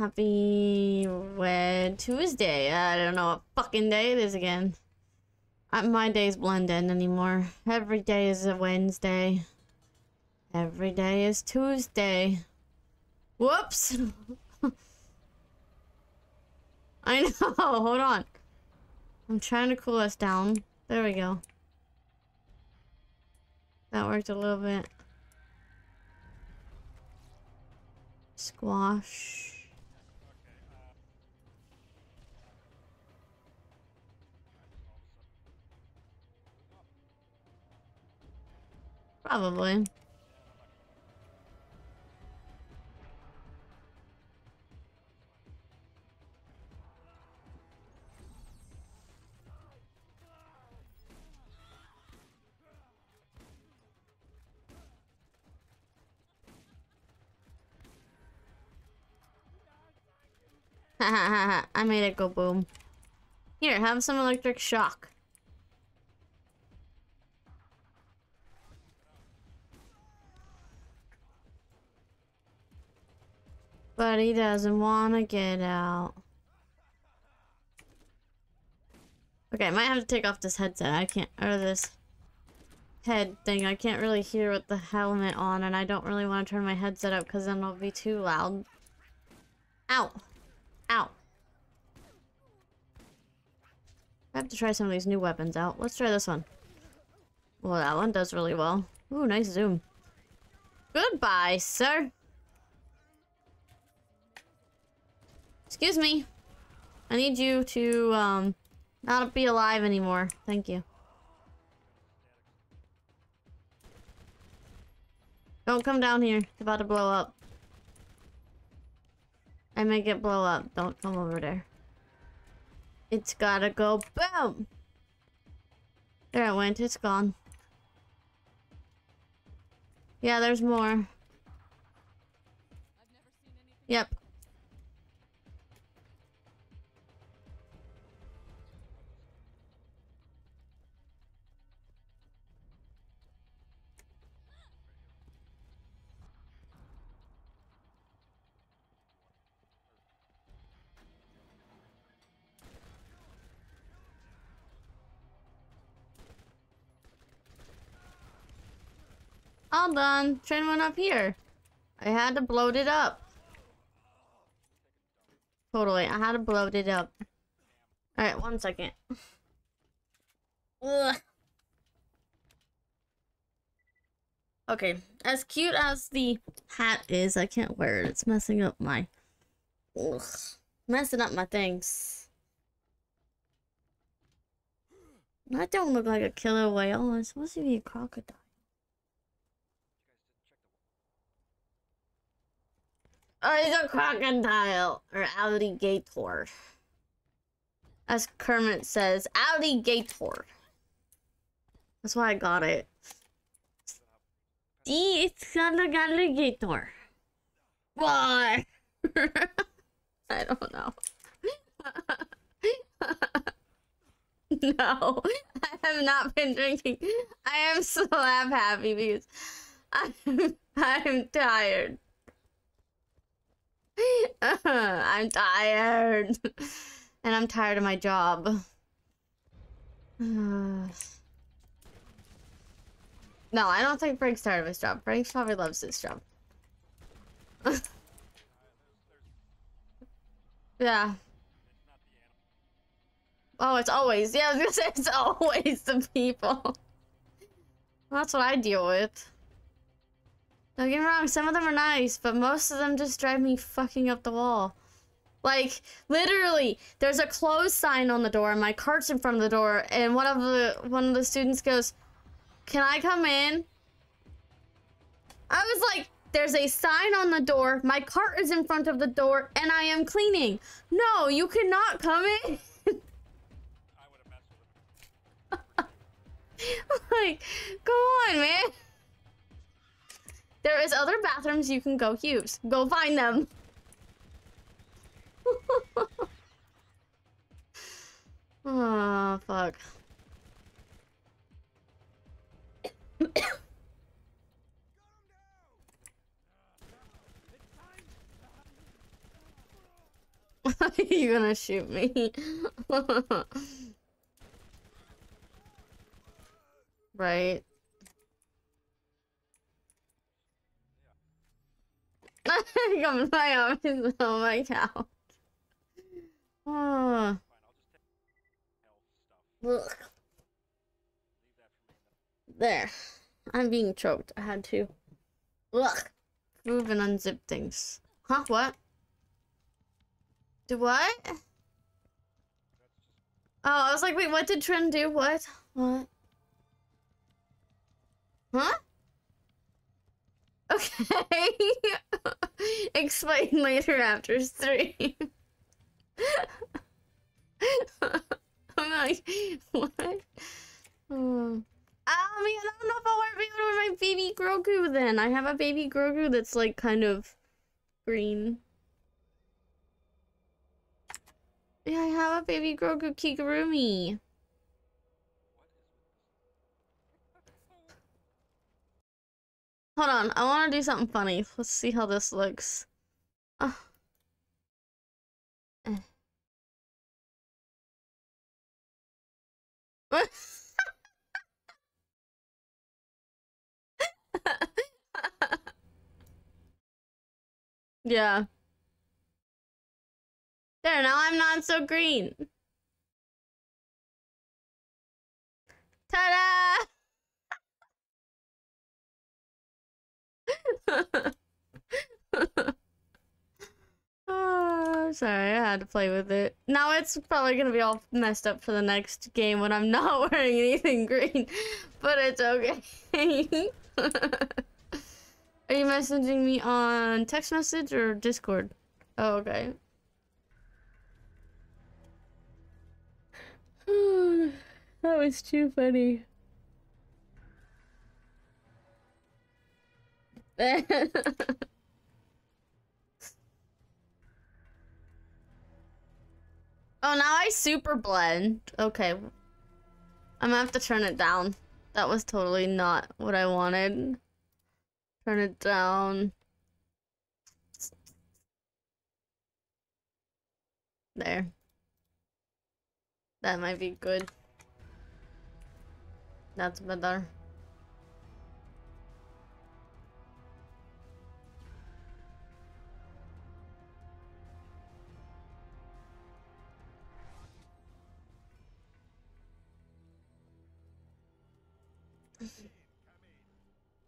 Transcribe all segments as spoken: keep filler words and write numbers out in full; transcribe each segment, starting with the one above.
Happy Wed Tuesday. I don't know what fucking day it is again. I, my days blend in anymore. Every day is a Wednesday. Every day is Tuesday. Whoops! I know, hold on. I'm trying to cool us down. There we go. That worked a little bit. Squash. Probably. I made it go boom. Here, have some electric shock. But he doesn't want to get out. Okay, I might have to take off this headset. I can't, or this head thing. I can't really hear with the helmet on, and I don't really want to turn my headset up because then it'll be too loud. Ow. Ow. I have to try some of these new weapons out. Let's try this one. Well, that one does really well. Ooh, nice zoom. Goodbye, sir. Excuse me. I need you to um, not be alive anymore. Thank you. Don't come down here. It's about to blow up. I make it blow up. Don't come over there. It's gotta go boom. There it went. It's gone. Yeah, there's more. Yep. All done. Train went up here. I had to bloat it up. Totally. I had to bloat it up. Alright, one second. Ugh. Okay. As cute as the hat is, I can't wear it. It's messing up my... Ugh. Messing up my things. I don't look like a killer whale. I'm supposed to be a crocodile. Oh, he's a crocodile, or alligator. As Kermit says, alligator. That's why I got it. See, it's an alligator. Why? I don't know. No, I have not been drinking. I am slap happy because I'm, I'm tired. I'm tired. And I'm tired of my job. No, I don't think Frank's tired of his job. Frank probably loves his job. Yeah. Oh, it's always. Yeah, I was gonna say it's always the people. That's what I deal with. Don't get me wrong, some of them are nice, but most of them just drive me fucking up the wall. Like, literally, there's a close sign on the door, and my cart's in front of the door, and one of the one of the students goes, "Can I come in?" I was like, there's a sign on the door, my cart is in front of the door, and I am cleaning. No, you cannot come in. I would have messed with him. Like, come on, man. There is other bathrooms you can go use. Go find them. Oh, fuck. Why are you gonna shoot me? Right. I got my arms on my couch. Oh. Ugh. There. I'm being choked. I had to. Ugh. Move and unzip things. Huh? What? Do what? Oh, I was like, wait, what did Trin do? What? What? Huh? Okay. Explain later after stream. I'm like, what? Oh. I mean, I don't know if I'll ever be able to wear my baby Grogu then. I have a baby Grogu that's like kind of green. Yeah, I have a baby Grogu Kigurumi. Hold on, I want to do something funny. Let's see how this looks. Oh. Yeah. There, now I'm not so green. Ta-da! Oh, sorry, I had to play with it. Now it's probably gonna be all messed up for the next game when I'm not wearing anything green, but it's okay. Are you messaging me on text message or Discord? Oh, okay. That was too funny. Oh, now I super blend. Okay. I'm gonna have to turn it down. That was totally not what I wanted. Turn it down. There. That might be good. That's better.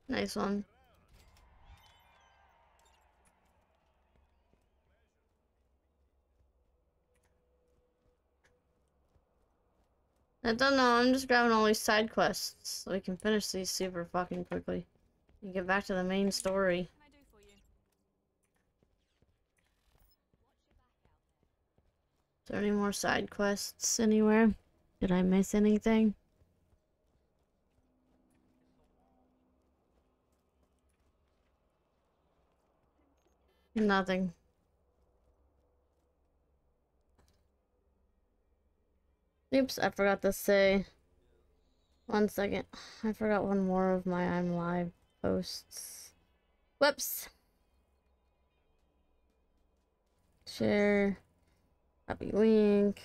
Nice one. I don't know, I'm just grabbing all these side quests so we can finish these super fucking quickly and get back to the main story. Is there any more side quests anywhere? Did I miss anything? Nothing. Oops, I forgot to say. One second. I forgot one more of my I'm Live posts. Whoops. Share. Copy link.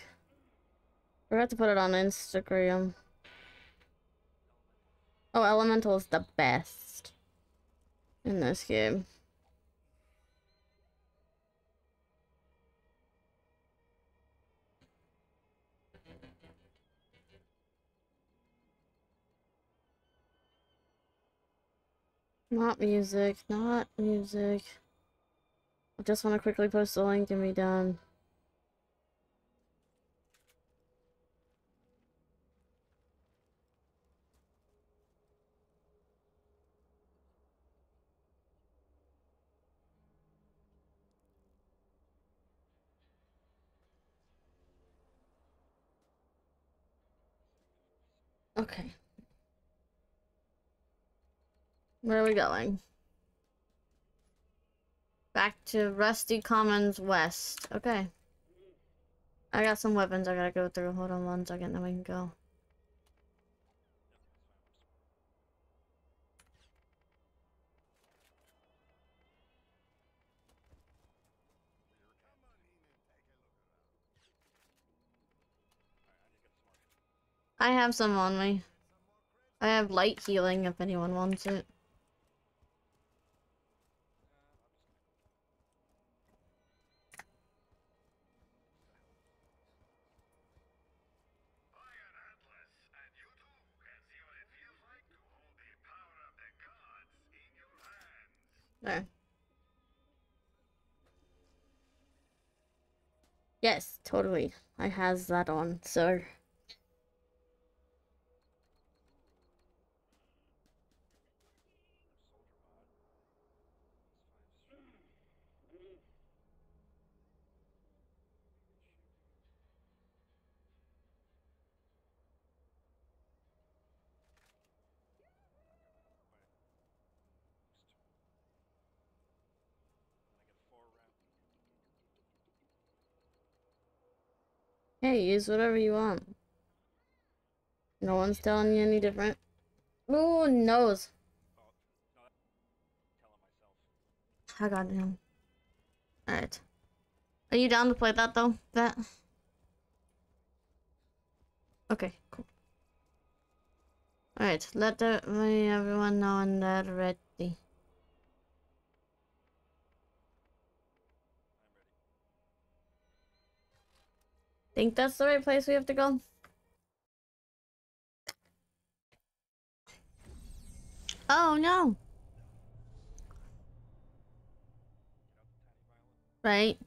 Forgot to put it on Instagram. Oh, Elemental is the best in this game. Not music, not music. I just want to quickly post the link and be done. Okay. Where are we going? Back to Rusty Commons West. Okay. I got some weapons I gotta go through. Hold on one second, then we can go. I have some on me. I have light healing if anyone wants it. There. Yes, totally. I has that on, so... Hey, use whatever you want. No one's telling you any different. Ooh, nose. I got him. Alright. Are you down to play that though? That? Okay, cool. Alright, let the, everyone know when they're ready. Think that's the right place we have to go? Oh no! Right.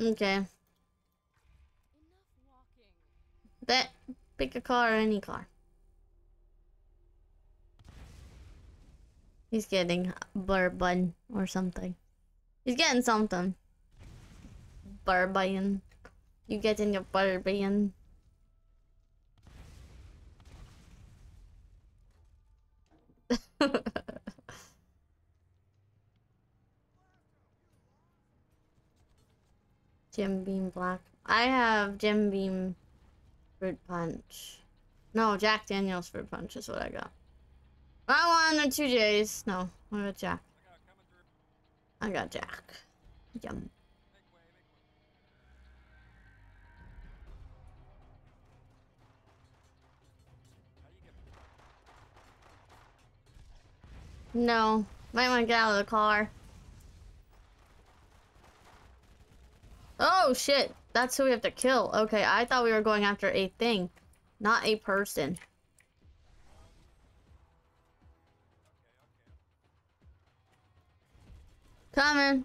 Okay. Bet. Pick a car or any car. He's getting bourbon or something. He's getting something. Bourbon. You getting your bourbon. Jim Beam Black. I have Jim Beam Fruit Punch. No, Jack Daniel's Fruit Punch is what I got. I want two J's. No, I got Jack. I got Jack. Yum. No, might want to get out of the car. Oh shit, that's who we have to kill. Okay, I thought we were going after a thing, not a person. Coming.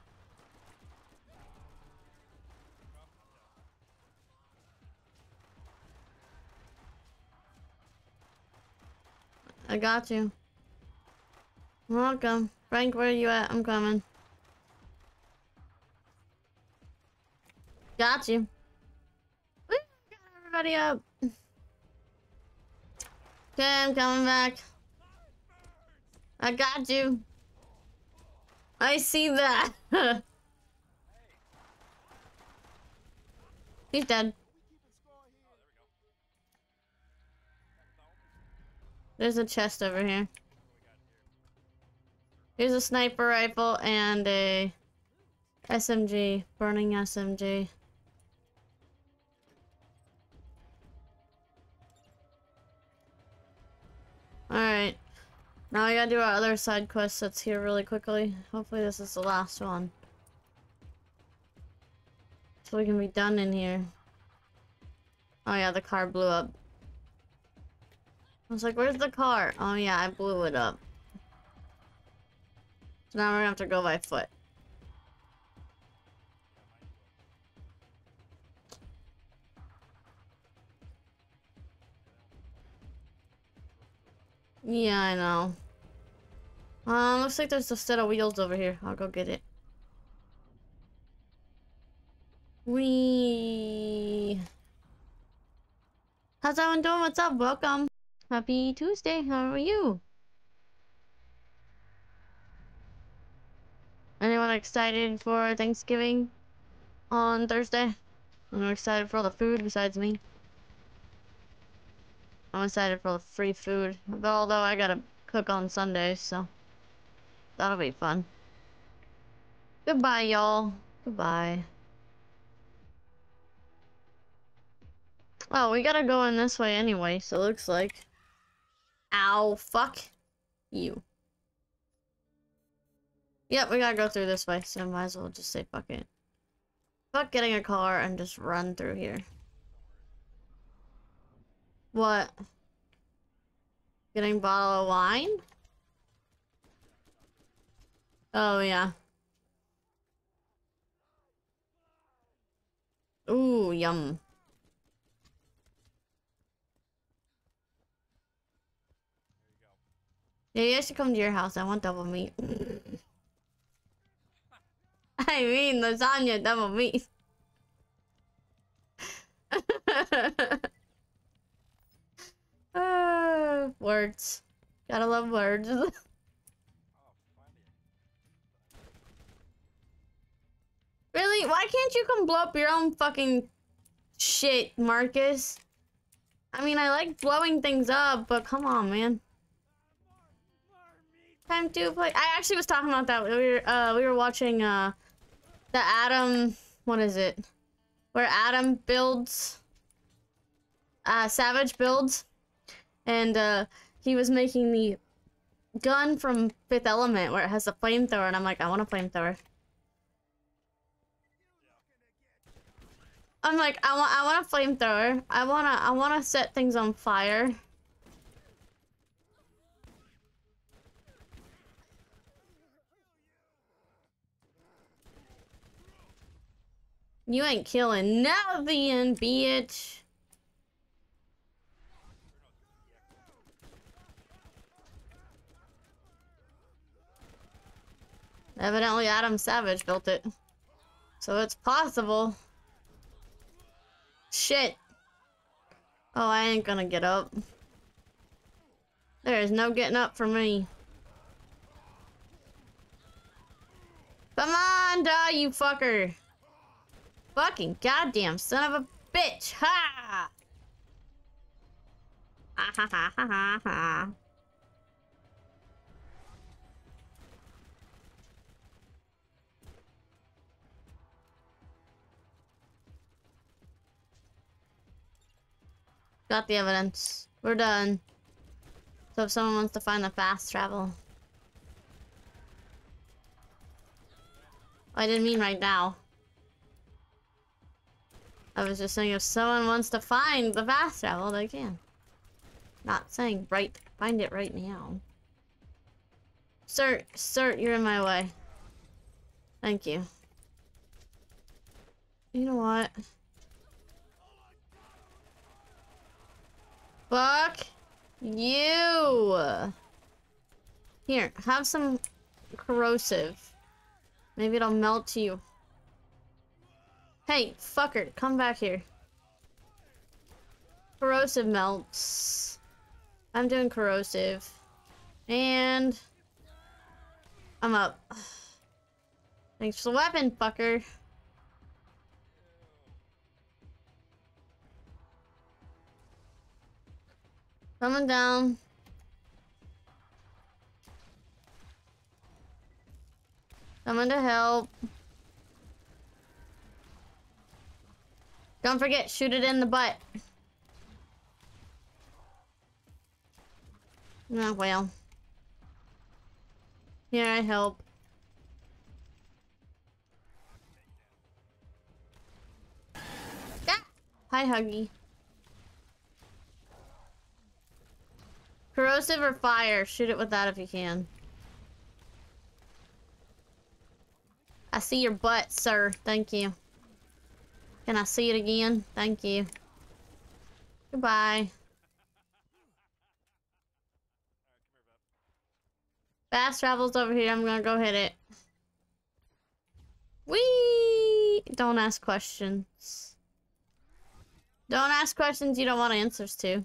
I got you. Welcome. Frank, where are you at? I'm coming. Got you. Woo! Got everybody up. Okay, I'm coming back. I got you. I see that. He's dead. There's a chest over here. Here's a sniper rifle and a S M G, burning S M G. All right. Now I gotta do our other side quest that's here really quickly. Hopefully this is the last one. So we can be done in here. Oh yeah, the car blew up. I was like, where's the car? Oh yeah, I blew it up. So now we're gonna have to go by foot. Yeah, I know. Uh, looks like there's a set of wheels over here. I'll go get it. Wee. How's everyone doing? What's up? Welcome. Happy Tuesday. How are you? Anyone excited for Thanksgiving on Thursday? I'm excited for all the food besides me. I'm excited for the free food. But although I gotta cook on Sundays, so. That'll be fun. Goodbye, y'all. Goodbye. Oh, we gotta go in this way anyway, so it looks like... Ow, fuck you. Yep, we gotta go through this way, so might as well just say fuck it. Fuck getting a car and just run through here. What? Getting a bottle of wine? Oh, yeah. Ooh, yum. Yeah, you guys should come to your house. I want double meat. I mean, lasagna double meat. uh, words. Gotta love words. Really? Why can't you come blow up your own fucking shit, Marcus? I mean, I like blowing things up, but come on, man. Time to play. I actually was talking about that. We were uh, we were watching uh, the Adam. What is it? Where Adam builds. Uh, Savage builds, and uh, he was making the gun from Fifth Element, where it has a flamethrower, and I'm like, I want a flamethrower. I'm like, I want, I want a flamethrower. I wanna, I wanna set things on fire. You ain't killing nothing, bitch. Evidently, Adam Savage built it. So it's possible. Shit. Oh, I ain't gonna get up. There is no getting up for me. Come on, die, you fucker. Fucking goddamn son of a bitch. Ha! Ah, ha, ha, ha, ha, ha. Got the evidence. We're done. So if someone wants to find the fast travel. I didn't mean right now. I was just saying if someone wants to find the fast travel, they can. Not saying right, find it right now. Sir, sir, you're in my way. Thank you. You know what? Fuck you! Here, have some corrosive. Maybe it'll melt you. Hey, fucker, come back here. Corrosive melts. I'm doing corrosive. And... I'm up. Thanks for the weapon, fucker. Coming down. Coming to help. Don't forget, shoot it in the butt. Oh, well. Here, I help. Ah! Hi, Huggy. Corrosive or fire? Shoot it with that if you can. I see your butt, sir. Thank you. Can I see it again? Thank you. Goodbye. Fast travel's over here. I'm gonna go hit it. Whee! Don't ask questions. Don't ask questions you don't want answers to.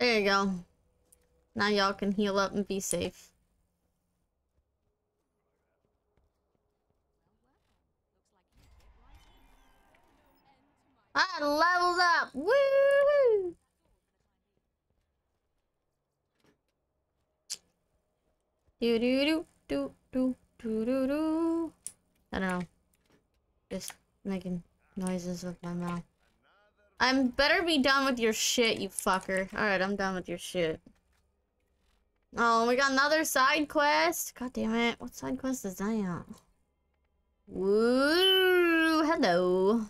There you go. Now y'all can heal up and be safe. I leveled up. Woo-hoo! Do do do do do do do do. I don't know. Just making noises with my mouth. I'm better be done with your shit, you fucker. Alright, I'm done with your shit. Oh, we got another side quest. God damn it. What side quest is that? Woo, hello.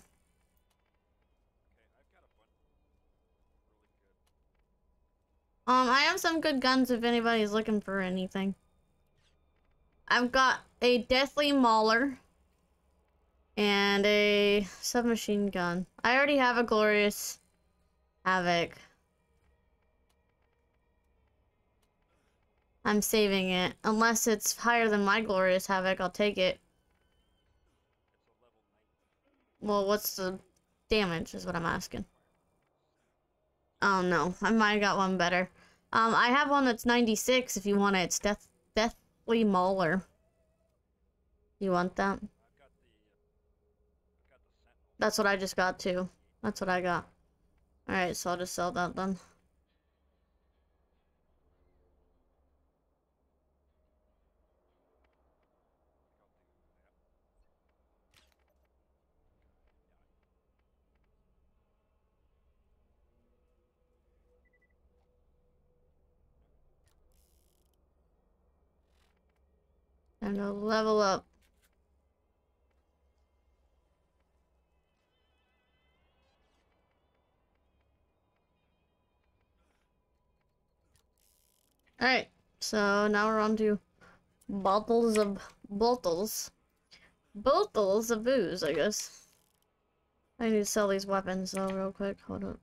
Um, I have some good guns if anybody's looking for anything. I've got a deathly mauler. And a submachine gun. I already have a glorious Havoc. I'm saving it. Unless it's higher than my glorious Havoc, I'll take it. Well, what's the damage is what I'm asking. Oh no, I might have got one better. Um, I have one that's ninety-six if you want it. It's death deathly mauler. You want that? That's what I just got, too. That's what I got. Alright, so I'll just sell that then. Time to level up. Alright, so now we're on to bottles of bottles. Bottles of booze, I guess. I need to sell these weapons though real quick. Hold up.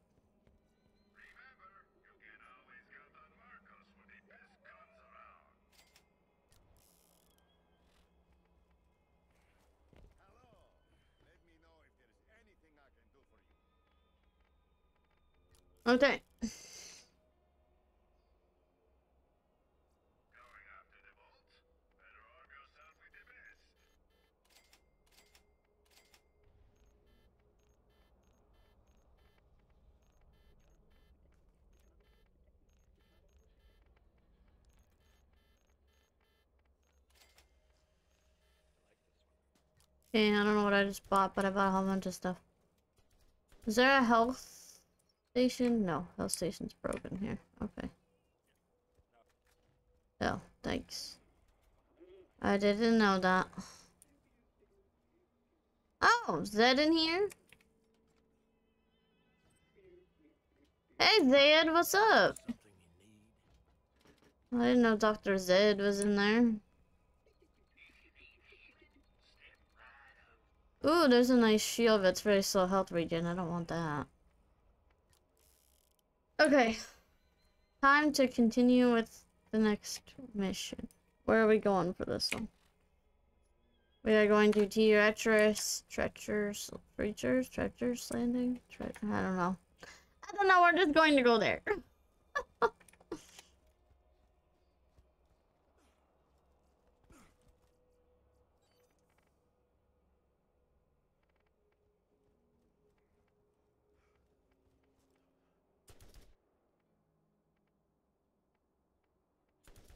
Okay. Okay, I don't know what I just bought, but I bought a whole bunch of stuff. Is there a health station? No, health station's broken here. Okay. Oh, thanks. I didn't know that. Oh, Zed in here? Hey, Zed, what's up? I didn't know Doctor Zed was in there. Ooh, there's a nice shield that's very slow health regen. I don't want that. Okay. Time to continue with the next mission. Where are we going for this one? We are going to treacherous, treacherous, treacherous, treacherous landing. Tre I don't know. I don't know. We're just going to go there.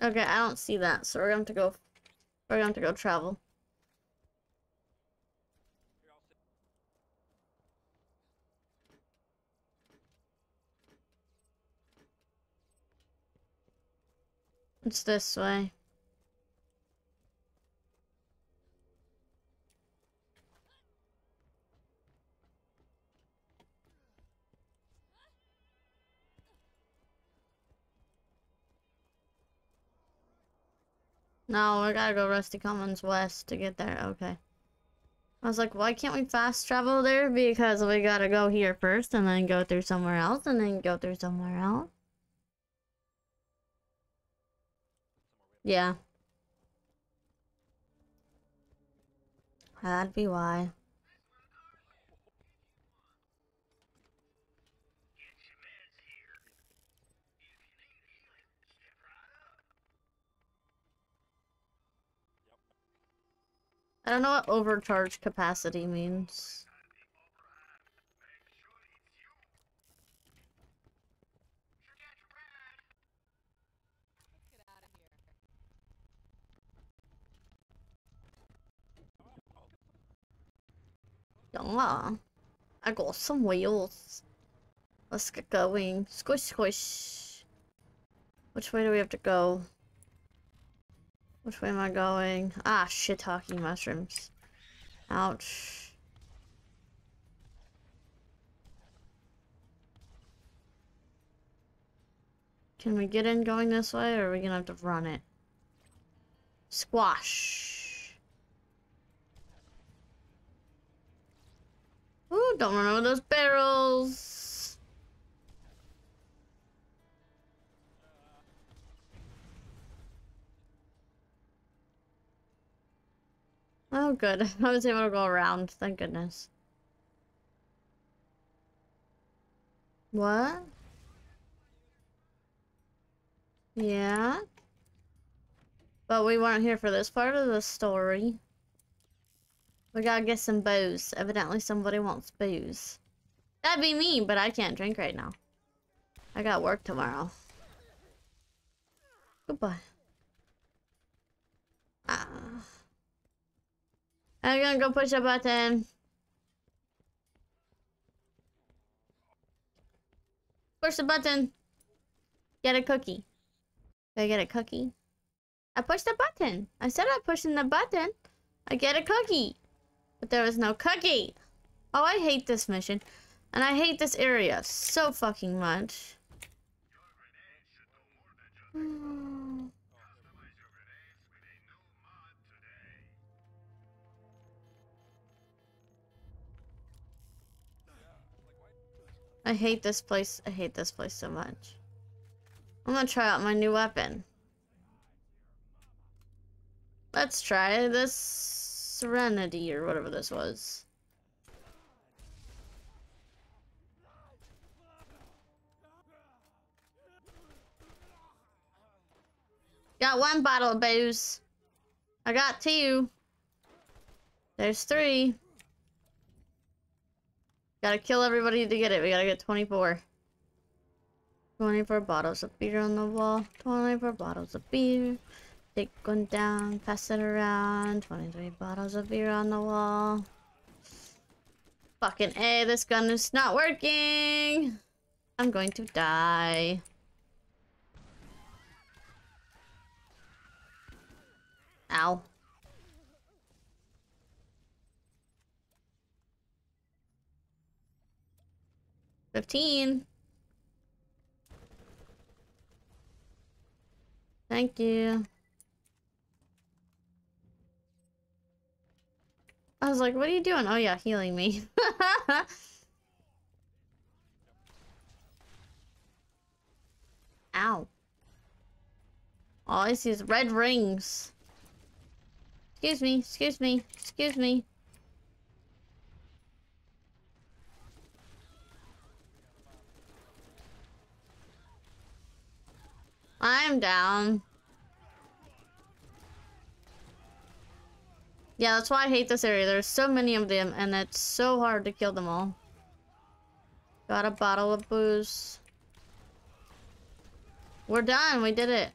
Okay, I don't see that, so we're going to go. We're going to go travel. It's this way. No, we gotta go Rusty Commons West to get there. Okay. I was like, why can't we fast travel there? Because we gotta go here first and then go through somewhere else and then go through somewhere else. Yeah. That'd be why. I don't know what overcharge capacity means. Gonna. I got some wheels. Let's get going. Squish, squish. Which way do we have to go? Which way am I going? Ah, shiitake mushrooms. Ouch. Can we get in going this way, or are we gonna have to run it? Squash. Ooh, don't run over those barrels. Oh, good. I was able to go around. Thank goodness. What? Yeah? But we weren't here for this part of the story. We gotta get some booze. Evidently somebody wants booze. That'd be me, but I can't drink right now. I got work tomorrow. Goodbye. Ah. I'm gonna go push a button. Push the button. Get a cookie. I get a cookie. I pushed the button. I said I'm pushing the button. I get a cookie. But there was no cookie. Oh, I hate this mission. And I hate this area so fucking much. Mm. I hate this place. I hate this place so much. I'm gonna try out my new weapon. Let's try this Serenity or whatever this was. Got one bottle of booze. I got two. There's three. Gotta kill everybody to get it. We gotta get twenty-four. twenty-four bottles of beer on the wall. twenty-four bottles of beer. Take one down. Pass it around. twenty-three bottles of beer on the wall. Fucking A, this gun is not working. I'm going to die. Ow. fifteen. Thank you. I was like, what are you doing? Oh yeah, healing me. Ow. All I see is red rings. Excuse me, excuse me, excuse me. I'm down. Yeah, that's why I hate this area. There's so many of them, and it's so hard to kill them all. Got a bottle of booze. We're done. We did it.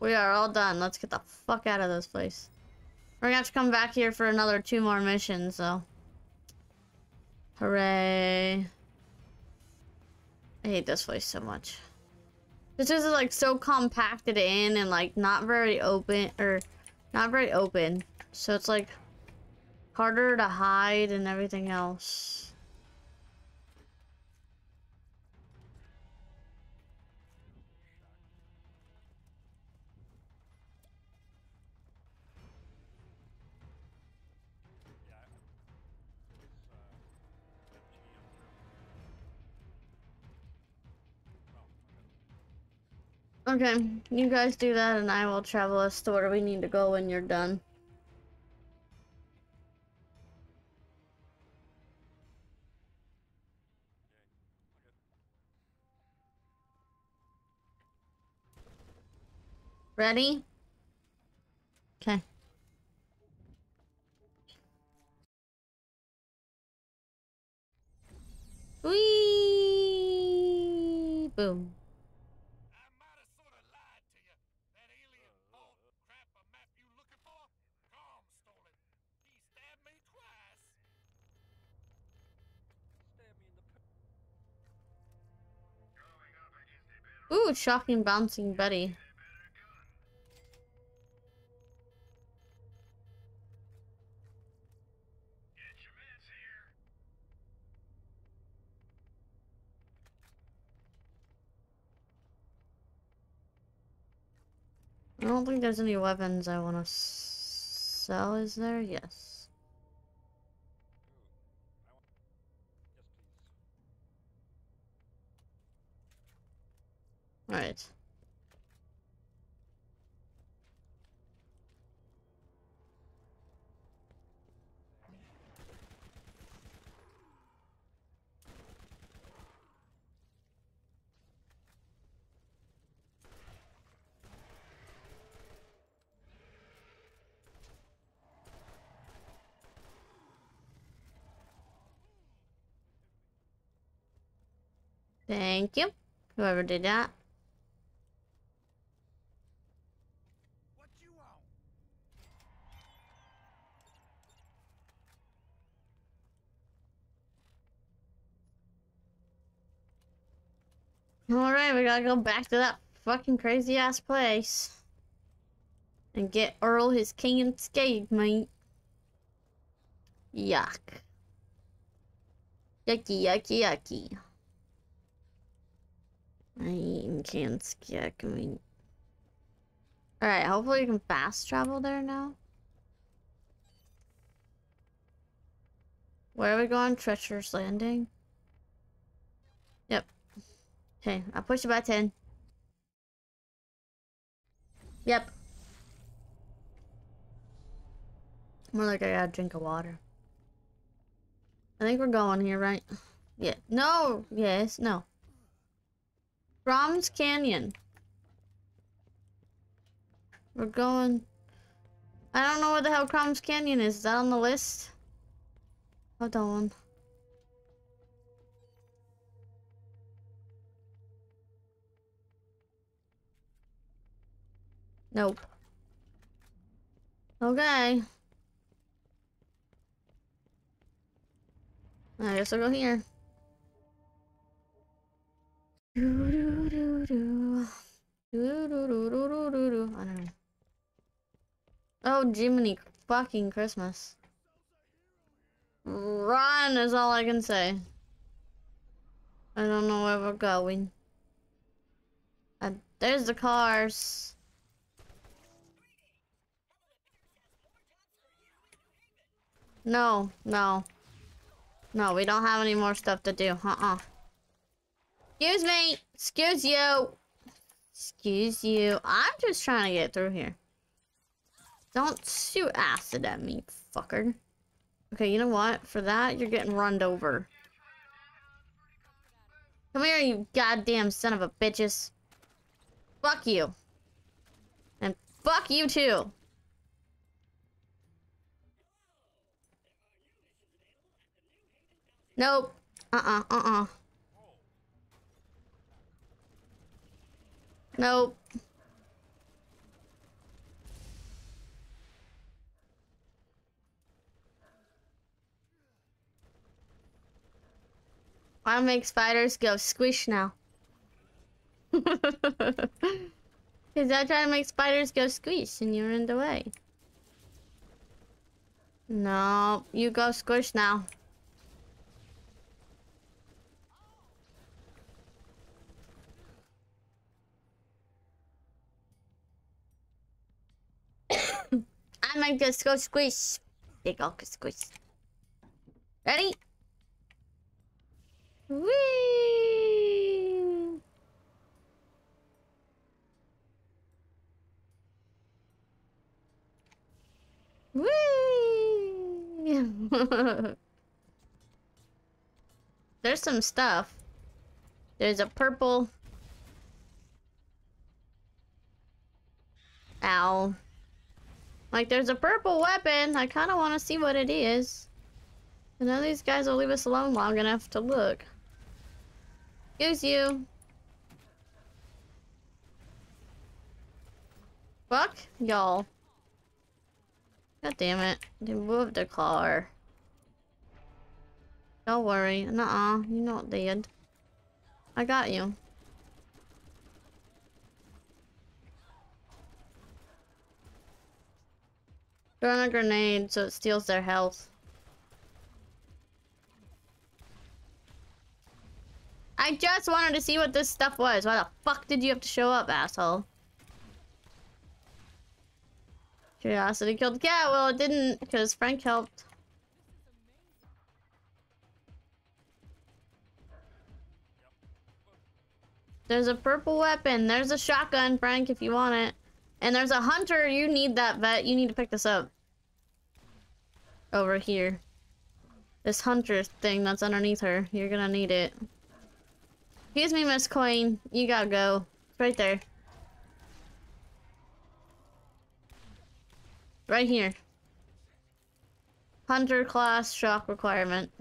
We are all done. Let's get the fuck out of this place. We're gonna have to come back here for another two more missions, so. Hooray. I hate this place so much. This is like so compacted in and like not very open or not very open. So it's like harder to hide and everything else. Okay, you guys do that and I will travel us to where we need to go when you're done. Ready? Okay. Whee! Boom. Ooh, shocking bouncing Betty. I don't think there's any weapons I want to sell, is there? Yes. Alright. Thank you, whoever did that. What you want? All right, we gotta go back to that fucking crazy ass place and get Earl his king and skate, mate. Yuck. Yucky, yucky, yucky. I can't skip. Can we... Alright, hopefully you can fast travel there now. Where are we going? Treacherous Landing? Yep. Okay, I'll push it by ten. Yep. More like I gotta drink of water. I think we're going here, right? Yeah. No! Yes, no. Brahms Canyon. We're going... I don't know where the hell Brahms Canyon is. Is that on the list? Hold on. Nope. Okay. I guess I'll go here. Do do do do do do do do do do. I don't know. Oh, Jiminy fucking Christmas! Run is all I can say. I don't know where we're going. Uh, there's the cars. No, no, no. We don't have any more stuff to do. Uh uh. Excuse me. Excuse you. Excuse you. I'm just trying to get through here. Don't shoot acid at me, fucker. Okay, you know what? For that, you're getting runned over. Come here, you goddamn son of a bitches. Fuck you. And fuck you too. Nope. Uh-uh, uh-uh. Nope. I'll make spiders go squish now. Cause I try to make spiders go squish and you're in the way. No, you go squish now. I might just go squish. Big old squish. Ready? Whee! Whee! There's some stuff. There's a purple. Ow. Like, there's a purple weapon. I kind of want to see what it is. I know these guys will leave us alone long enough to look. Excuse you. Fuck y'all. God damn it. They moved the car. Don't worry. Nuh-uh. You're not dead. I got you. Throw in a grenade so it steals their health. I just wanted to see what this stuff was. Why the fuck did you have to show up, asshole? Curiosity killed the cat. Well, it didn't, because Frank helped. There's a purple weapon. There's a shotgun, Frank, if you want it. And there's a hunter. You need that, vet. You need to pick this up. Over here. This hunter thing that's underneath her. You're gonna need it. Excuse me, Miss Coin. You gotta go. It's right there. Right here. Hunter class shock requirement.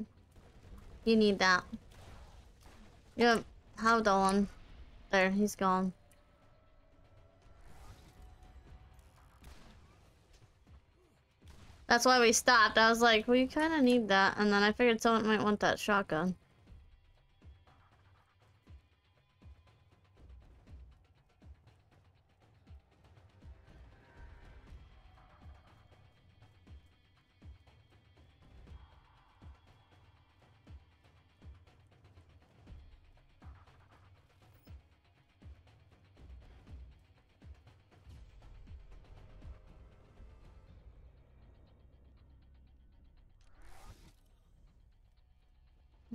You need that. Yep. Hold on. There, he's gone. That's why we stopped. I was like, we kind of need that. And then I figured someone might want that shotgun.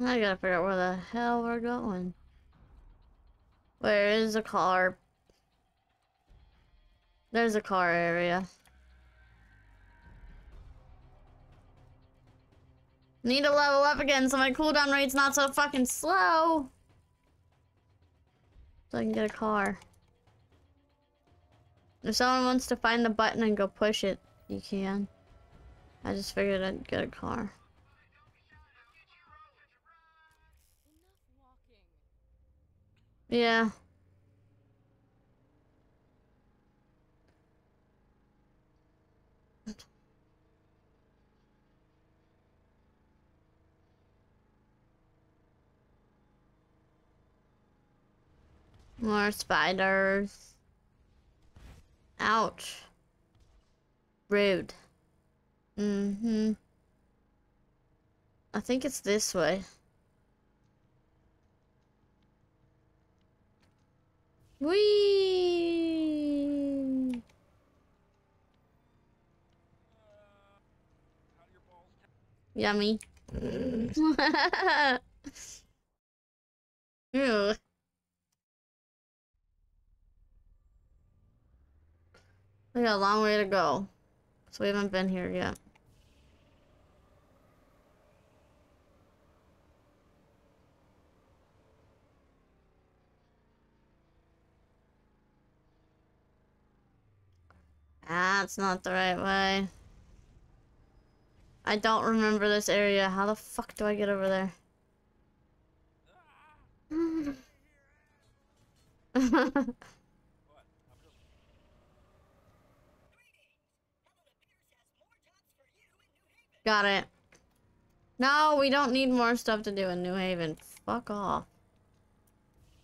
I gotta figure out where the hell we're going. Where is the car? There's a car area. Need to level up again so my cooldown rate's not so fucking slow. So I can get a car. If someone wants to find the button and go push it, you can. I just figured I'd get a car. Yeah. More spiders. Ouch. Rude. Mm-hmm. I think it's this way. Whee! Yummy. Ew. We got a long way to go. So we haven't been here yet. That's not the right way. I don't remember this area. How the fuck do I get over there? Got it. No, we don't need more stuff to do in New Haven. Fuck off.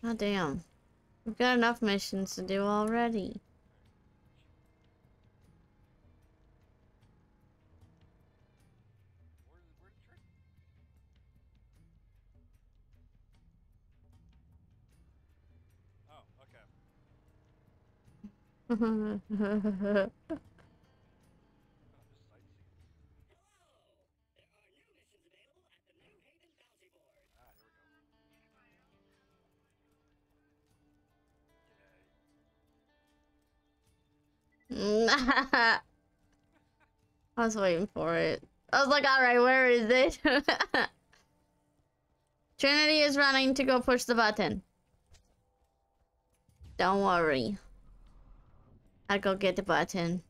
God damn. We've got enough missions to do already. I was waiting for it. I was like, all right, where is it? Trinity is running to go push the button. Don't worry. I'll go get the button.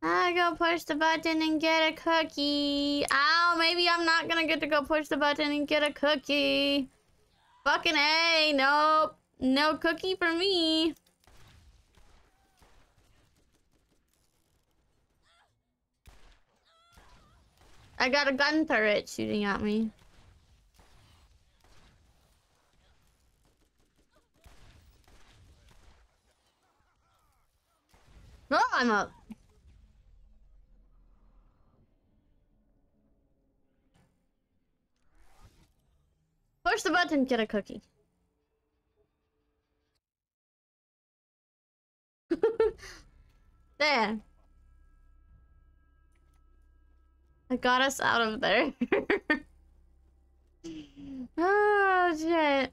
I'll go push the button and get a cookie. Ow, maybe I'm not gonna get to go push the button and get a cookie. Fucking A, nope. No cookie for me. I got a gun turret shooting at me. I'm up. Push the button, get a cookie. There. I got us out of there. Oh, shit.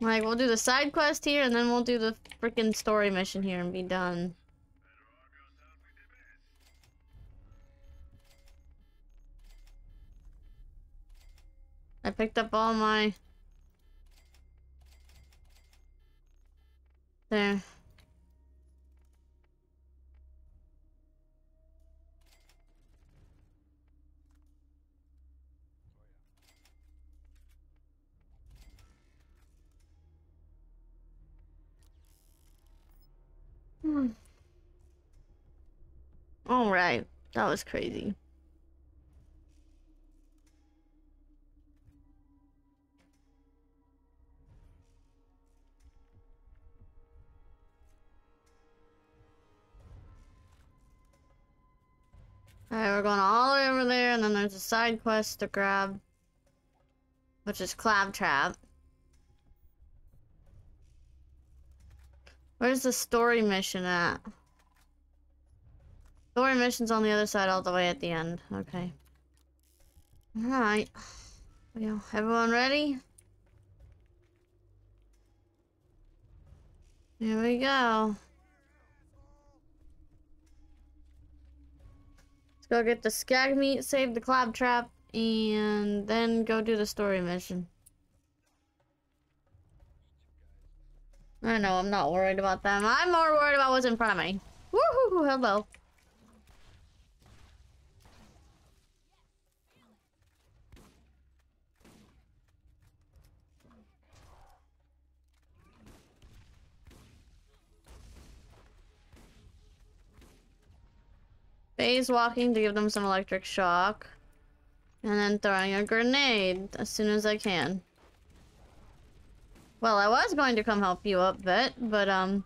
Like, we'll do the side quest here, and then we'll do the freaking story mission here and be done. I picked up all my... There. Hmm. All right, that was crazy. Alright, we're going all the way over there, and then there's a side quest to grab, which is Claptrap. Where's the story mission at? Story mission's on the other side all the way at the end. Okay. Alright. Well, everyone ready? Here we go. Go get the skag meat, save the Claptrap, and then go do the story mission. I know, I'm not worried about them. I'm more worried about what's in front of me. Woohoo, hello. Phase walking to give them some electric shock. And then throwing a grenade as soon as I can. Well, I was going to come help you up, Vet, but, um...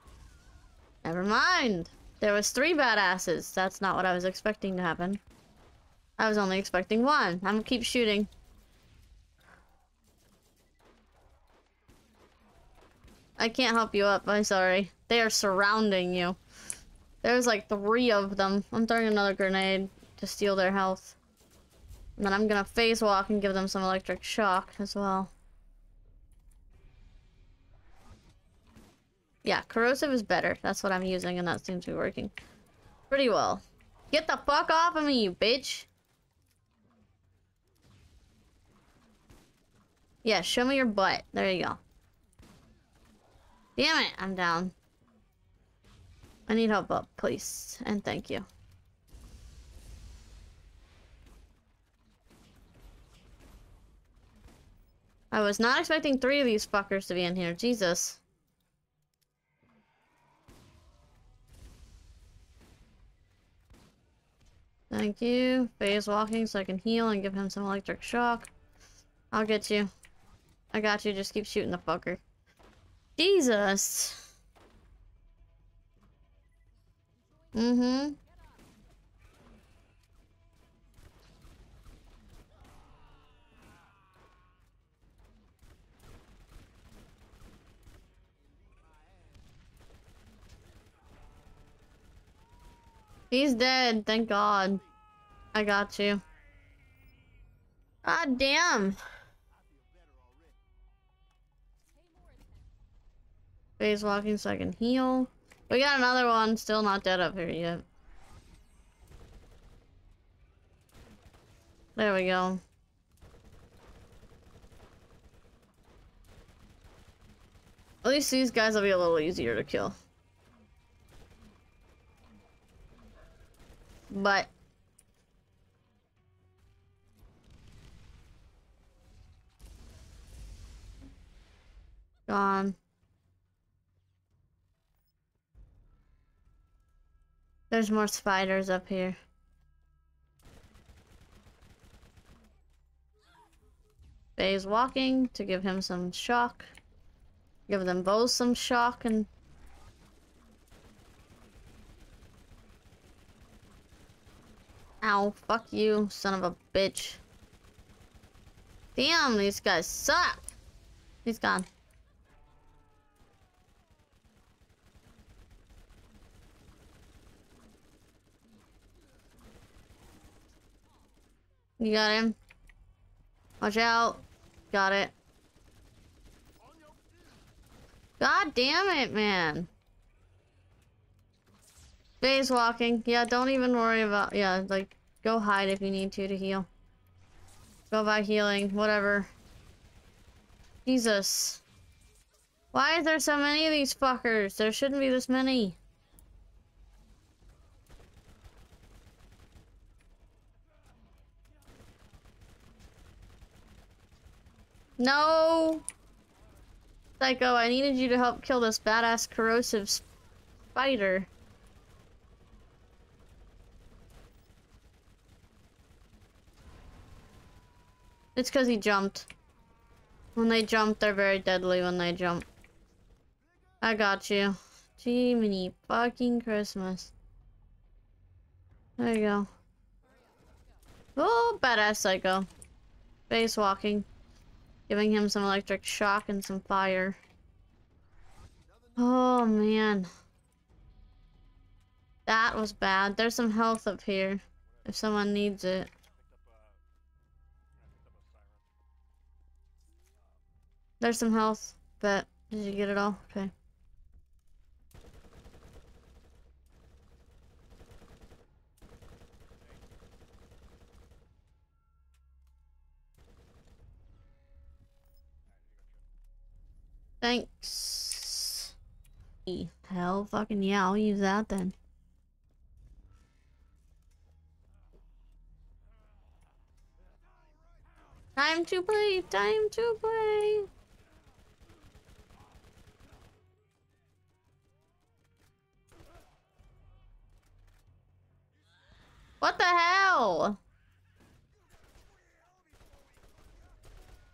never mind. There was three badasses. That's not what I was expecting to happen. I was only expecting one. I'm gonna keep shooting. I can't help you up. I'm sorry. They are surrounding you. There's like three of them. I'm throwing another grenade to steal their health. And then I'm gonna phase walk and give them some electric shock as well. Yeah, corrosive is better. That's what I'm using, and that seems to be working pretty well. Get the fuck off of me, you bitch! Yeah, show me your butt. There you go. Damn it, I'm down. I need help up, please, and thank you. I was not expecting three of these fuckers to be in here, Jesus. Thank you. Faye's walking so I can heal and give him some electric shock. I'll get you. I got you, just keep shooting the fucker. Jesus! Mm-hmm. He's dead, thank God. I got you. God damn. Phase walking so I can heal. We got another one still not dead up here yet. There we go. At least these guys will be a little easier to kill. But... gone. There's more spiders up here. Faye's walking to give him some shock. Give them both some shock and Ow, fuck you, son of a bitch. Damn, these guys suck. He's gone. You got him. Watch out. Got it. God damn it, man. Phase walking. Yeah, don't even worry about... Yeah, like, go hide if you need to to heal. Go by healing. Whatever. Jesus. Why is there so many of these fuckers? There shouldn't be this many. No! Psycho, I needed you to help kill this badass corrosive spider. It's because he jumped. When they jump, they're very deadly when they jump. I got you. Jiminy fucking Christmas. There you go. Oh, badass Psycho. Base walking. Giving him some electric shock and some fire. Oh, man. That was bad. There's some health up here if someone needs it. There's some health. Bet. Did you get it all? Okay. Thanks. Hell fucking yeah, I'll use that then. Time to play, time to play. What the hell?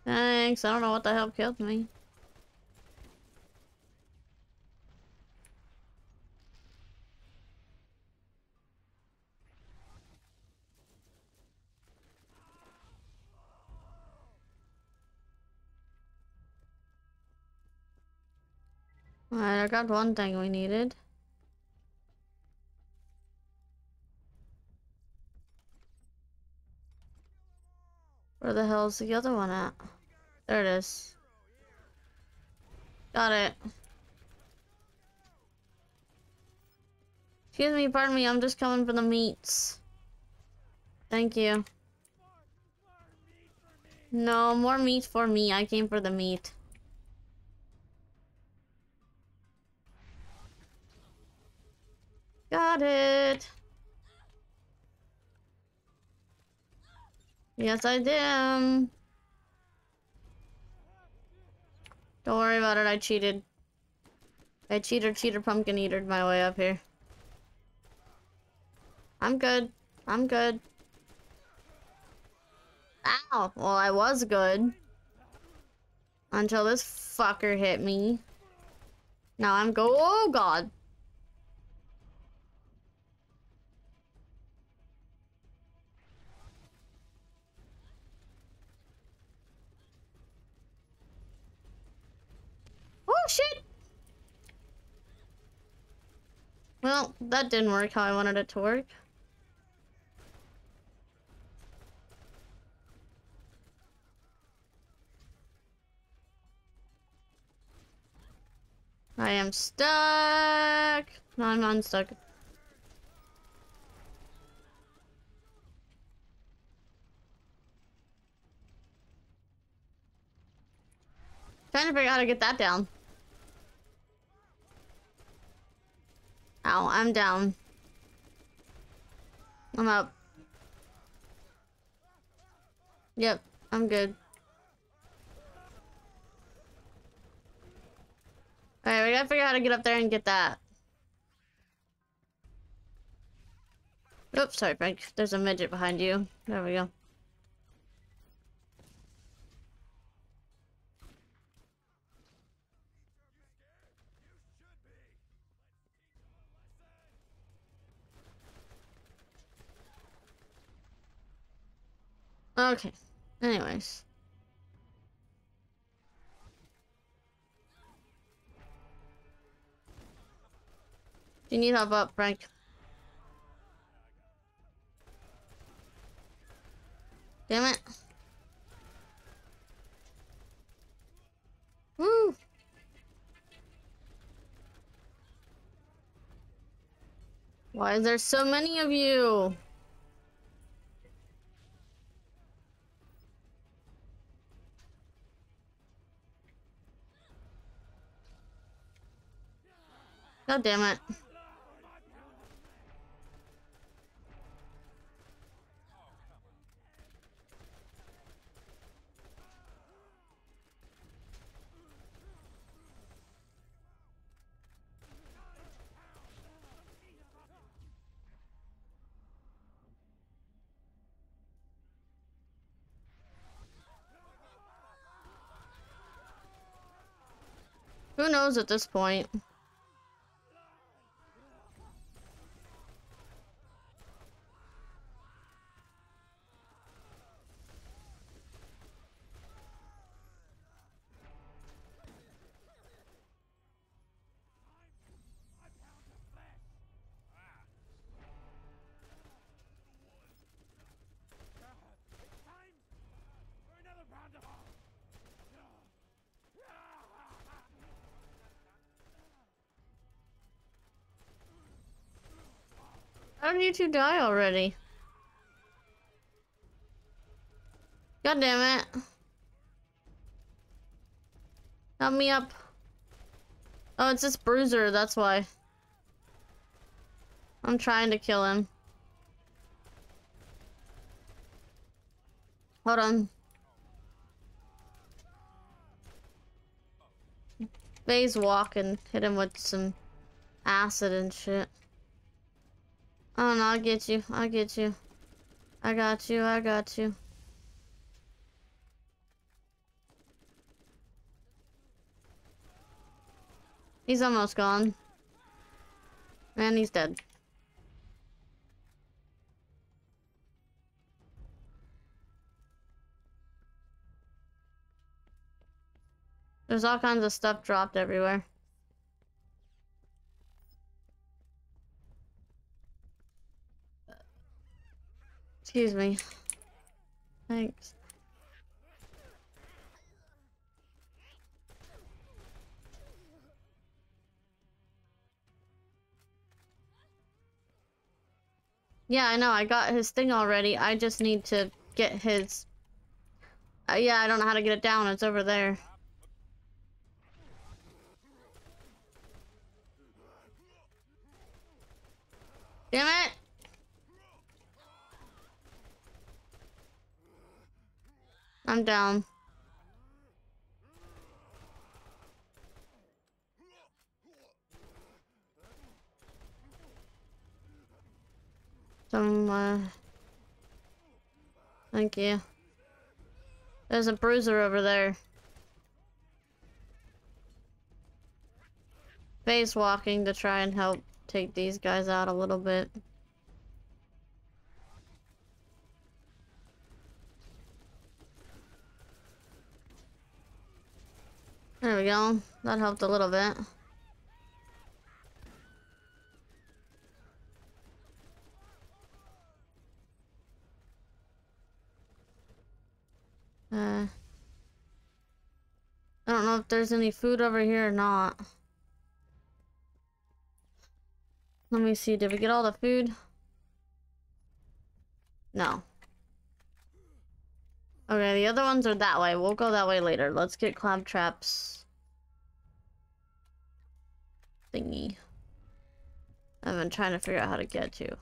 Thanks, I don't know what the hell killed me. Alright, I got one thing we needed. Where the hell is the other one at? There it is. Got it. Excuse me, pardon me, I'm just coming for the meats. Thank you. No, more meat for me. I came for the meat. Got it. Yes, I did. Don't worry about it. I cheated. I cheater, cheater, pumpkin eater my way up here. I'm good. I'm good. Ow. Well, I was good. Until this fucker hit me. Now I'm go. Oh, God. Oh, shit! Well, that didn't work how I wanted it to work. I am stuck! No, I'm unstuck. Trying to figure out how to get that down. Ow, I'm down. I'm up. Yep, I'm good. Alright, we gotta figure out how to get up there and get that. Oops, sorry, Frank. There's a midget behind you. There we go. Okay. Anyways. Do you need help up, Frank? Damn it. Woo! Why is there so many of you? God damn it. Who knows at this point? How did you two die already? God damn it. Help me up. Oh, it's this bruiser, that's why. I'm trying to kill him. Hold on. Phase walk and hit him with some acid and shit. Oh no, I'll get you. I'll get you. I got you. I got you. He's almost gone. And he's dead. There's all kinds of stuff dropped everywhere. Excuse me. Thanks. Yeah, I know. I got his thing already. I just need to get his... Uh, yeah, I don't know how to get it down. It's over there. Damn it! I'm down. Somewhere. Thank you. There's a bruiser over there. Face walking to try and help take these guys out a little bit. There we go. That helped a little bit. Uh, I don't know if there's any food over here or not. Let me see. Did we get all the food? No. Okay, the other ones are that way. We'll go that way later. Let's get crab traps thingy. I've been trying to figure out how to get to. I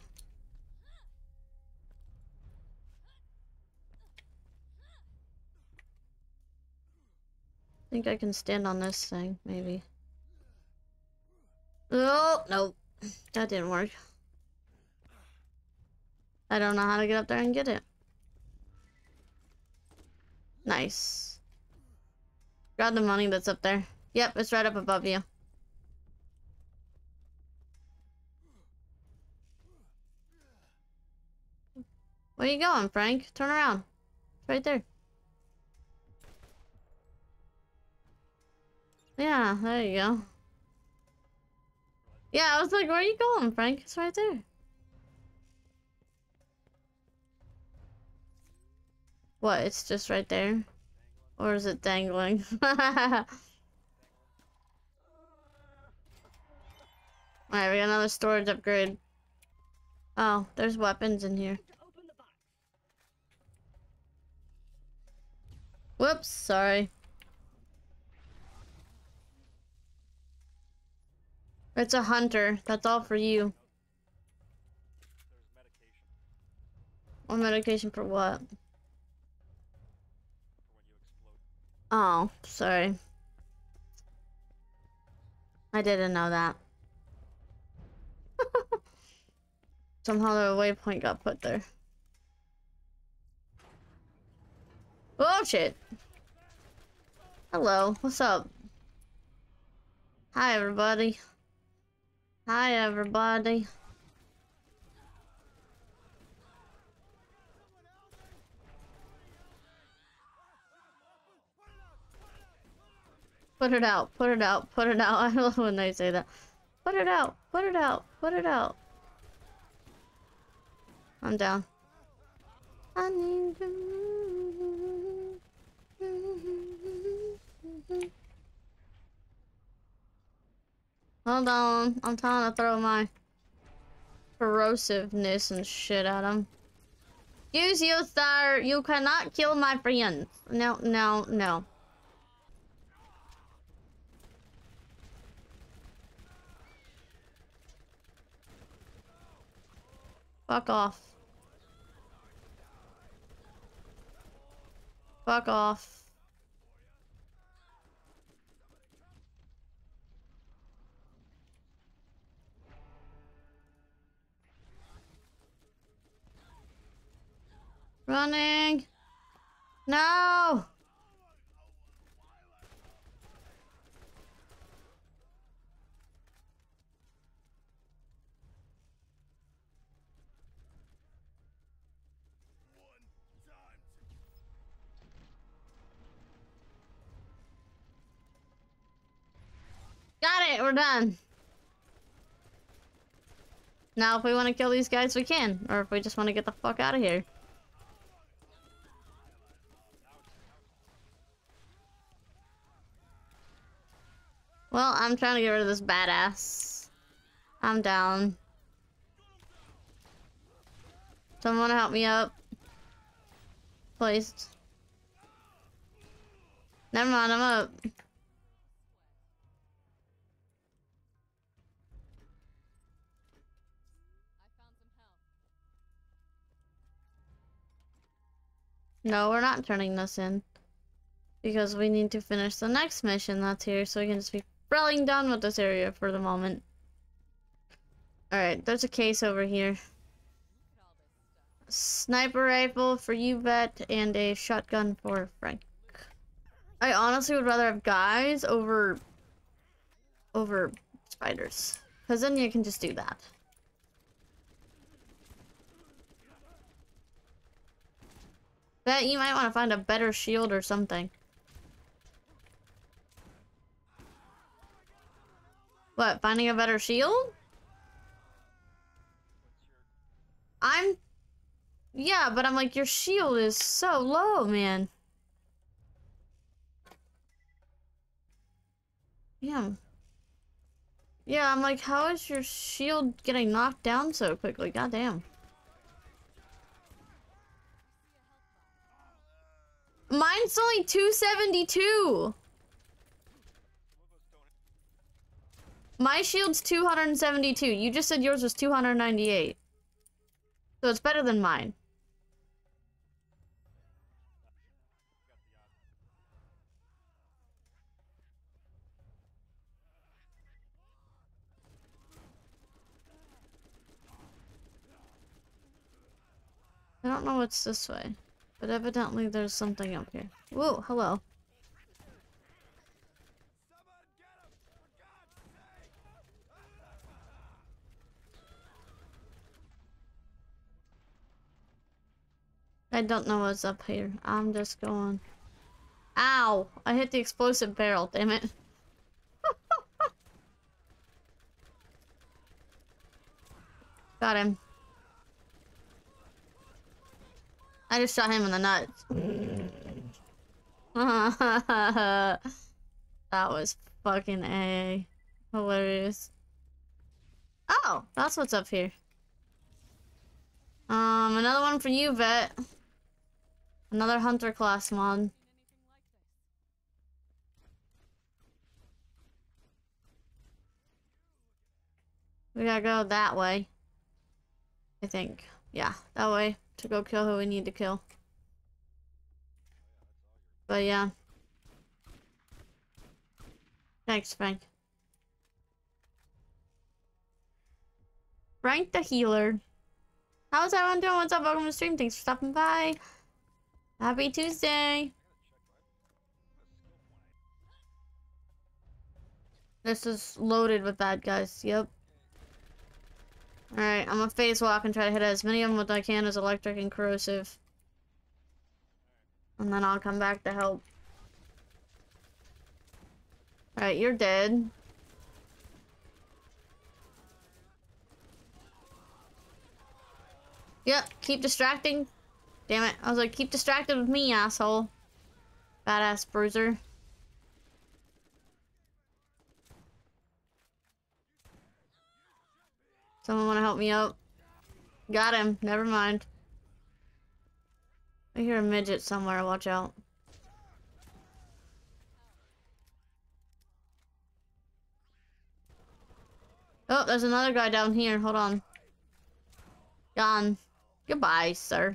think I can stand on this thing, maybe. Oh, nope. That didn't work. I don't know how to get up there and get it. Nice. Grab the money that's up there. Yep, it's right up above you. Where are you going, Frank? Turn around. Right there. Yeah, there you go. Yeah, I was like, where are you going, Frank? It's right there. What, it's just right there? Or is it dangling? Alright, we got another storage upgrade. Oh, there's weapons in here. Whoops, sorry. It's a hunter. That's all for you. Or medication for what? Oh, sorry. I didn't know that. Somehow the waypoint got put there. Oh shit. Hello, what's up? Hi everybody. Hi everybody. Put it out, put it out, put it out. I love when they say that. Put it out, put it out, put it out. I'm down. I need to... Hold on, I'm trying to throw my corrosiveness and shit at him. Use your star, you cannot kill my friends. No, no, no. Fuck off. Fuck off. Running. No. Got it. We're done. Now, if we want to kill these guys, we can. Or if we just want to get the fuck out of here. Well, I'm trying to get rid of this badass. I'm down. Someone help me up. Please. Never mind, I'm up. No, we're not turning this in. Because we need to finish the next mission that's here, so we can just be rolling done with this area for the moment. Alright, there's a case over here. Sniper rifle for you, vet, and a shotgun for Frank. I honestly would rather have guys over... over spiders. Because then you can just do that. Bet you might want to find a better shield or something. What, finding a better shield? I'm... Yeah, but I'm like, your shield is so low, man. Damn. Yeah, I'm like, how is your shield getting knocked down so quickly? Goddamn. Mine's only two seventy-two. My shield's two hundred seventy-two. You just said yours was two hundred ninety-eight. So it's better than mine. I don't know what's this way. But evidently there's something up here. Whoa, hello. I don't know what's up here. I'm just going. Ow! I hit the explosive barrel, damn it. Got him. I just shot him in the nuts. That was fucking A. Hilarious. Oh, that's what's up here. Um, another one for you, vet. Another hunter class mod. We gotta go that way, I think. Yeah, that way to go kill who we need to kill. But yeah. Thanks, Frank. Frank the healer. How's everyone doing? What's up? Welcome to the stream. Thanks for stopping by. Happy Tuesday. This is loaded with bad guys. Yep. Alright, I'm gonna phase walk and try to hit as many of them as I can as electric and corrosive. And then I'll come back to help. Alright, you're dead. Yep, keep distracting. Damn it. I was like, keep distracted with me, asshole. Badass bruiser. Someone want to help me out? Got him. Never mind. I hear a midget somewhere. Watch out. Oh, there's another guy down here. Hold on. Gone. Goodbye, sir.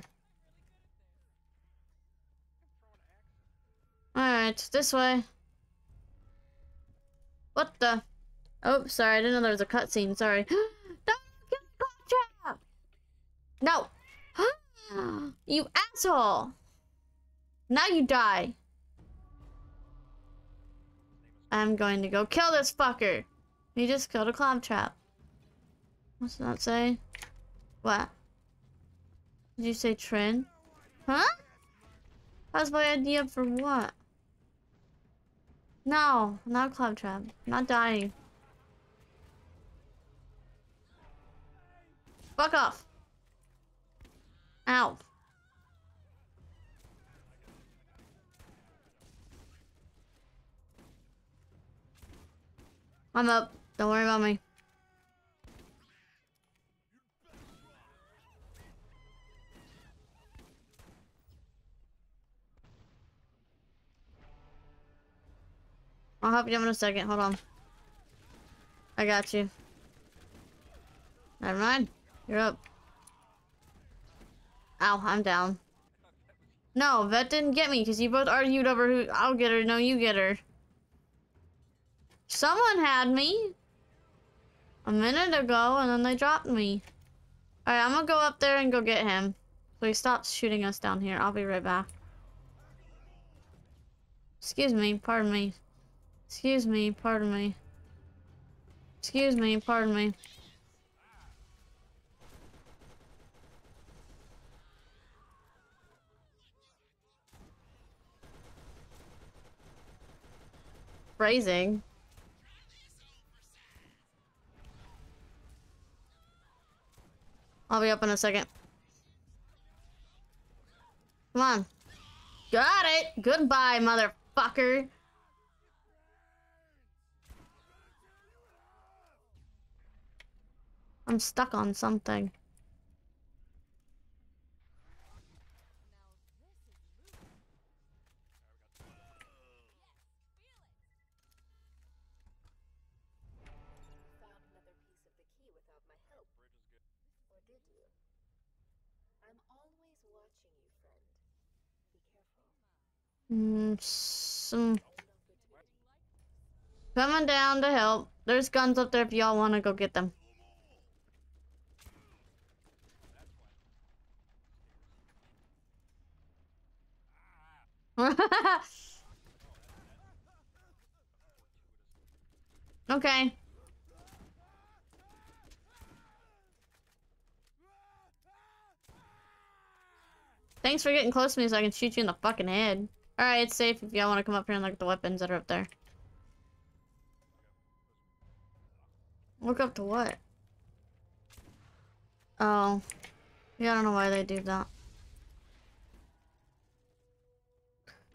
Alright, this way. What the? Oh, sorry. I didn't know there was a cutscene. Sorry. No! You asshole! Now you die! I'm going to go kill this fucker! He just killed a claptrap. What's that say? What? Did you say Trin? Huh? That was my idea for what? No, not claptrap. Not dying. Fuck off! Ow. I'm up. Don't worry about me. I'll help you in a second. Hold on. I got you. Never mind. You're up. Ow, I'm down. No, Vet didn't get me because you both argued over who. I'll get her. No, you get her. Someone had me a minute ago and then they dropped me. Alright, I'm gonna go up there and go get him. So he stops shooting us down here. I'll be right back. Excuse me, pardon me. Excuse me, pardon me. Excuse me, pardon me. Phrasing. I'll be up in a second. Come on. Got it! Goodbye, motherfucker! I'm stuck on something. Mm, some... Coming down to help. There's guns up there if y'all want to go get them. Okay. Thanks for getting close to me so I can shoot you in the fucking head. Alright, it's safe if y'all want to come up here and look at the weapons that are up there. Look up to what? Oh. Yeah, I don't know why they do that.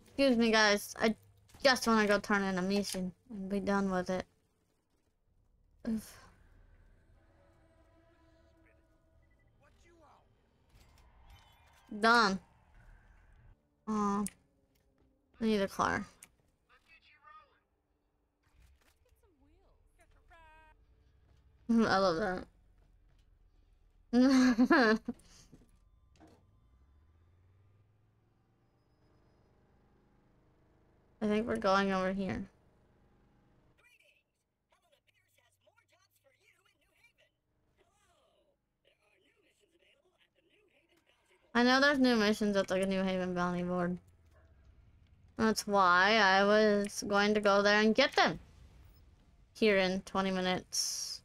Excuse me, guys. I just want to go turn in a mission and be done with it. Oof. Done. Um, I need a car. I love that. I think we're going over here. I know there's new missions at the New Haven Bounty Board. That's why I was going to go there and get them. Here in twenty minutes.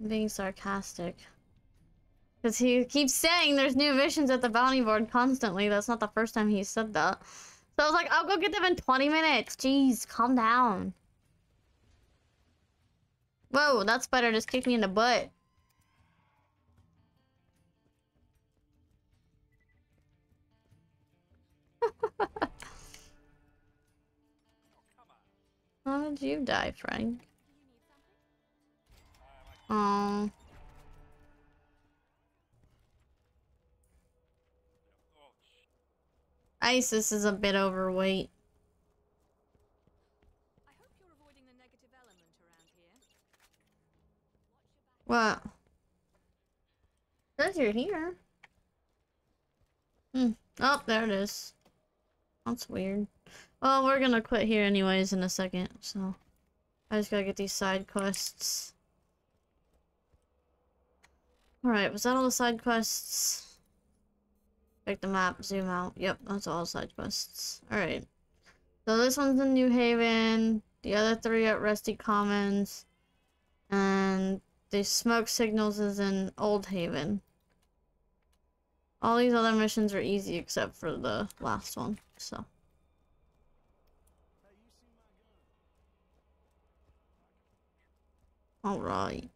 I'm being sarcastic. Because he keeps saying there's new missions at the Bounty Board constantly. That's not the first time he said that. So I was like, I'll go get them in twenty minutes. Jeez, calm down. Whoa, that spider just kicked me in the butt. How did you die, Frank? Oh. Isis is a bit overweight. I hope you're avoiding the negative element around here. What? Says you're here. Hmm. Oh, there it is. That's weird. Well, we're gonna quit here anyways in a second, so I just gotta get these side quests. Alright, was that all the side quests? Check the map, zoom out. Yep, that's all side quests. Alright. So this one's in New Haven, the other three at Rusty Commons, and the smoke signals is in Old Haven. All these other missions are easy except for the last one, so. Alright.